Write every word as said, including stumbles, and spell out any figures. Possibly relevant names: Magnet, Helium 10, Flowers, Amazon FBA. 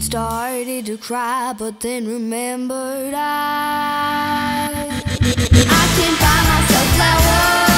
Started to cry, but then remembered I I can buy myself flowers.